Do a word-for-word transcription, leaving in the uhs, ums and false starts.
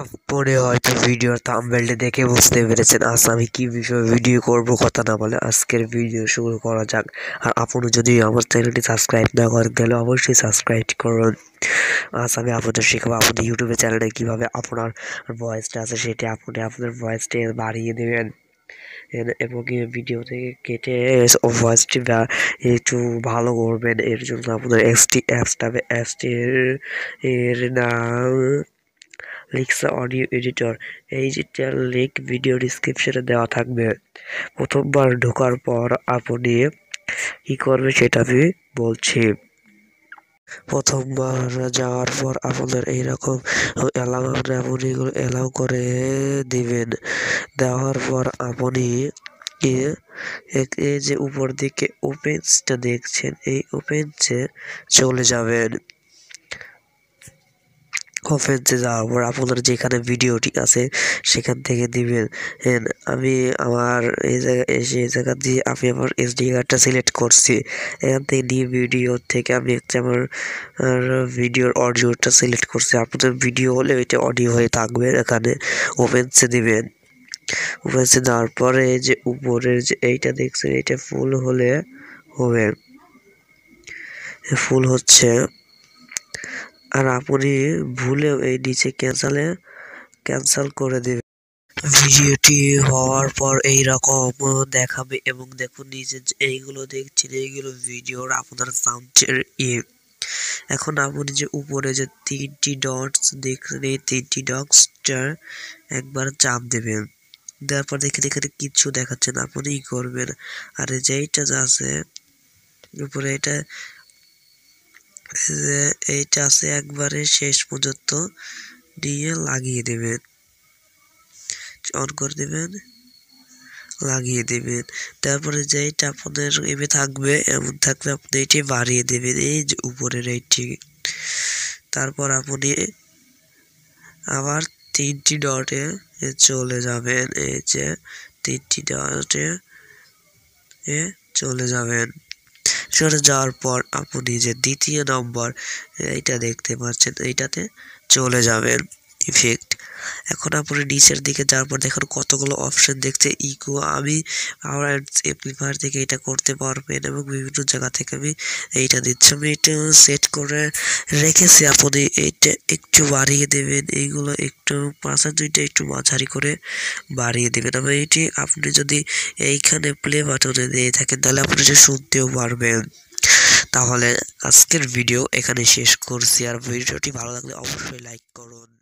अब পরে হয়তো ভিডিওর থাম্বনেলটা দেখে বুঝতে পেরেছেন আজ আমি কি বিষয়ে ভিডিও করব। কথা না বলে আজকের ভিডিও শুরু করা যাক। আর আপনি যদি আমার চ্যানেলটি সাবস্ক্রাইব না করেন তাহলে অবশ্যই সাবস্ক্রাইব করুন। আজ আমি আপনাদের শেখাবো আপনি ইউটিউবে চ্যানেলে কিভাবে আপনার ভয়েসটা আছে সেটা আপনি আপনার ভয়েসটা বাড়িয়ে দেবেন এবং ভিডিও থেকে কেটে ভয়েসটি একটু ভালো করবেন। এর জন্য আপনার এক্সটি অ্যাপসটা অ্যাপসটির এর নাম লিখছে অডিও এডিটর। এই যেটা লিঙ্ক ভিডিও ডিসক্রিপশনে দেওয়া থাকবে। প্রথমবার ঢোকার পর আপনি কী করবে সেটা আমি বলছি। প্রথমবার যাওয়ার পর আপনাদের এইরকম অ্যালাউ আপনি অ্যালাউ করে দিবেন। দেওয়ার পর আপনি এই যে উপর দিকে ওপেন্সটা দেখছেন এই ওপেন্সে চলে যাবেন। ওপেন্সে যাওয়ার পর আপনার যেখানে ভিডিওটি আছে সেখান থেকে দিবেন। আমি আমার এই জায়গা এসে এই জায়গা দিয়ে আমি আমার এসডি কার্ডটা সিলেক্ট করছি। এখান থেকে নিয়ে ভিডিও থেকে আমি একটা আমার ভিডিওর অডিওটা সিলেক্ট করছি। আপনাদের ভিডিও হলে এটা অডিও হয়ে থাকবে। এখানে ওপেন্সে দিবেন। ওপেন্সে দেওয়ার পরে যে উপরের যে এইটা দেখছেন এইটা ফুল হলে হবে। ফুল হচ্ছে আর আপনি ভুলেও এই নিচে ক্যান্সেলে ক্যান্সেল করে দেবেন। ভিডিওটি হওয়ার পর এইরকম দেখাবে এবং দেখুন নিচে এইগুলো দেখছেন এইগুলো ভিডিওর আপনার সাউন্ডের ইয়ে। এখন আপনি যে উপরে যে তিনটি ডটস দেখছেন এই তিনটি ডটসটার একবার চাপ দেবেন। দেওয়ার পর দেখেন এখানে কিছু দেখাচ্ছেন আপনি ই করবেন। আর যেইটা আছে উপরে এটা এইটা আছে একবারে শেষ পর্যন্ত দিয়ে লাগিয়ে দেবেন, অন করে দেবেন, লাগিয়ে দেবেন। তারপরে যেইটা আপনাদের এমে থাকবে এমন থাকবে আপনি এটি বাড়িয়ে দেবেন এই যে উপরের এইটি। তারপর আপনি আবার তিনটি ডটে চলে যাবেন। এই যে তিনটি ডটে এ চলে যাবেন। সেটা যাওয়ার পর আপনি যে দ্বিতীয় নম্বর এইটা দেখতে পাচ্ছেন এইটাতে চলে যাবেন ইফেক্ট। এখন আপনি নিচের দিকে যাওয়ার পর দেখুন কতগুলো অপশন দেখছে ইকো। আমি আমার এমপ্লিফায়ার থেকে এটা করতে পারবেন এবং বিভিন্ন জায়গা থেকে আমি এইটা দিচ্ছি। আমি এটা সেট করে রেখেছি। আপনি এইটা একটু বাড়িয়ে দেবেন। এইগুলো একটু পাঁচের দুইটা একটু মাঝারি করে বাড়িয়ে দেবেন। এবং এইটি আপনি যদি এইখানে প্লে বাটনে দিয়ে থাকেন তাহলে আপনি এটা শুনতেও পারবেন। তাহলে আজকের ভিডিও এখানে শেষ করছি। আর ভিডিওটি ভালো লাগলে অবশ্যই লাইক করুন।